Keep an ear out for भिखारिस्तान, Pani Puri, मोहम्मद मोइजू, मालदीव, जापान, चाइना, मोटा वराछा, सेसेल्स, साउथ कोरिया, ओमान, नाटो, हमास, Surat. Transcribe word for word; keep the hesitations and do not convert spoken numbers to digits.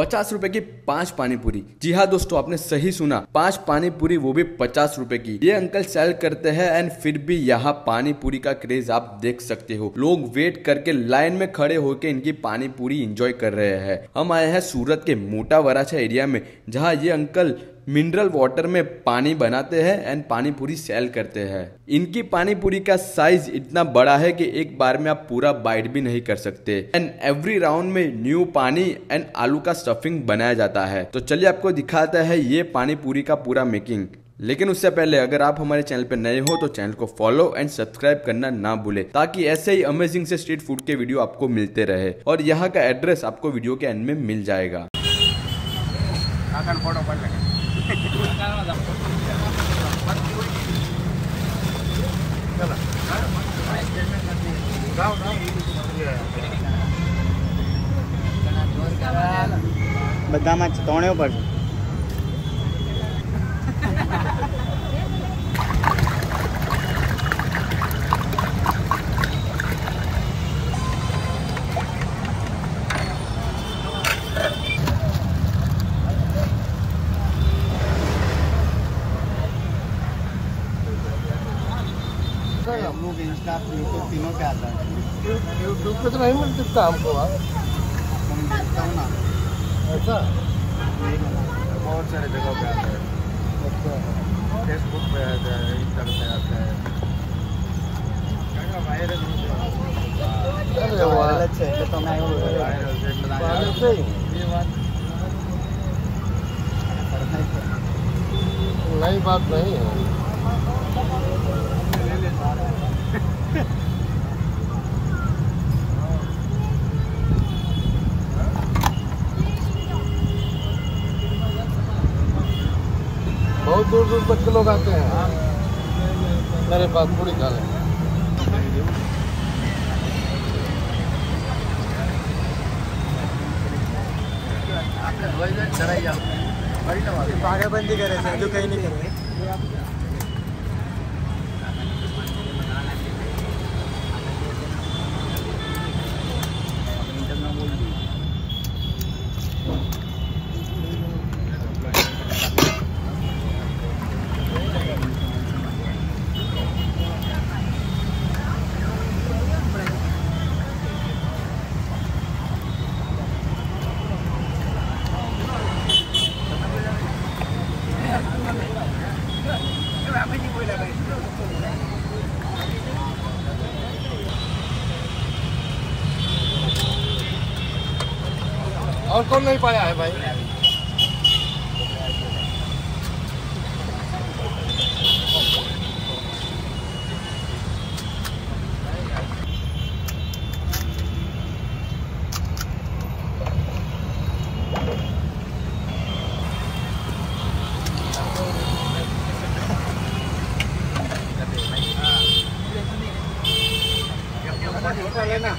पचास रुपए की पांच पानी पूरी। जी हाँ दोस्तों, आपने सही सुना, पांच पानी पूरी, वो भी पचास रुपए की। ये अंकल सेल करते हैं एंड फिर भी यहाँ पानी पूरी का क्रेज आप देख सकते हो। लोग वेट करके लाइन में खड़े होकर इनकी पानी पूरी इंजॉय कर रहे हैं। हम आए हैं सूरत के मोटा वराछा एरिया में, जहाँ ये अंकल मिनरल वाटर में पानी बनाते हैं एंड पानी पूरी सेल करते हैं। इनकी पानी पूरी का साइज इतना बड़ा है कि एक बार में आप पूरा बाइट भी नहीं कर सकते एंड एवरी राउंड में न्यू पानी एंड आलू का स्टफिंग बनाया जाता है। तो चलिए आपको दिखाता है ये पानी पूरी का पूरा मेकिंग। लेकिन उससे पहले अगर आप हमारे चैनल पर नए हो तो चैनल को फॉलो एंड सब्सक्राइब करना ना भूले, ताकि ऐसे ही अमेजिंग से स्ट्रीट फूड के वीडियो आपको मिलते रहे। और यहाँ का एड्रेस आपको वीडियो के एंड में मिल जाएगा। બધામાં તોણ્યો પર हम लोग इंस्टा यूट्यूब तीनों पे आता है। यूट्यूब पे तो नहीं मिल सकता हमको, हम देखता हूँ ना ऐसा, बहुत सारे जगहों पे आता है। फेसबुक पे आता है, इंस्टा पे आता है, वायरल नई बात नहीं है। बहुत दूर दूर तक के लोग आते हैं मेरे पास पूरी खाने। पागलबंदी करे सर, जो कहीं नहीं करे। और कौन नहीं पाया है भाई? लेना छोटा लेना।